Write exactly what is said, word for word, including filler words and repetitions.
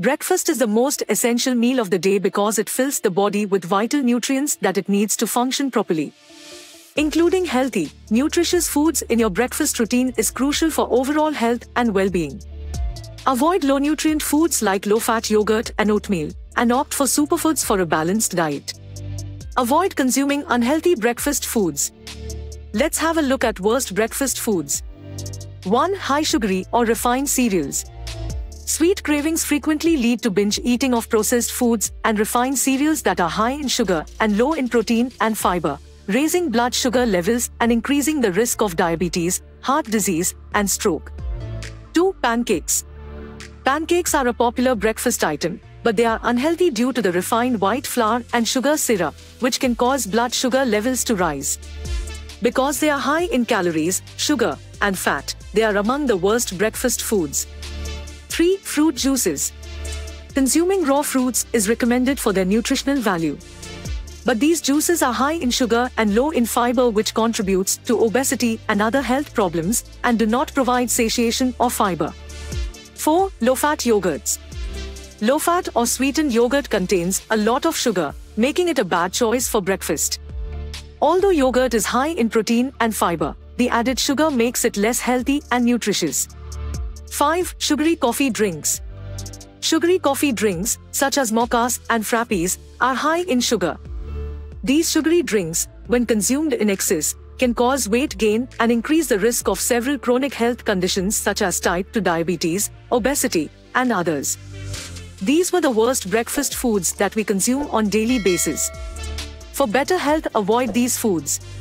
Breakfast is the most essential meal of the day because it fills the body with vital nutrients that it needs to function properly. Including healthy, nutritious foods in your breakfast routine is crucial for overall health and well-being. Avoid low-nutrient foods like low-fat yogurt and oatmeal, and opt for superfoods for a balanced diet. Avoid consuming unhealthy breakfast foods. Let's have a look at worst breakfast foods. one High sugary or refined cereals. Sweet cravings frequently lead to binge eating of processed foods and refined cereals that are high in sugar and low in protein and fiber, raising blood sugar levels and increasing the risk of diabetes, heart disease, and stroke. two Pancakes. Pancakes are a popular breakfast item, but they are unhealthy due to the refined white flour and sugar syrup, which can cause blood sugar levels to rise. Because they are high in calories, sugar, and fat, they are among the worst breakfast foods. three Fruit juices. Consuming raw fruits is recommended for their nutritional value. But these juices are high in sugar and low in fiber, which contributes to obesity and other health problems, and do not provide satiation or fiber. four Low-fat yogurts. Low-fat or sweetened yogurt contains a lot of sugar, making it a bad choice for breakfast. Although yogurt is high in protein and fiber, the added sugar makes it less healthy and nutritious. five Sugary coffee drinks. Sugary coffee drinks, such as mochas and frappes, are high in sugar. These sugary drinks, when consumed in excess, can cause weight gain and increase the risk of several chronic health conditions such as type two diabetes, obesity, and others. These were the worst breakfast foods that we consume on a daily basis. For better health, avoid these foods.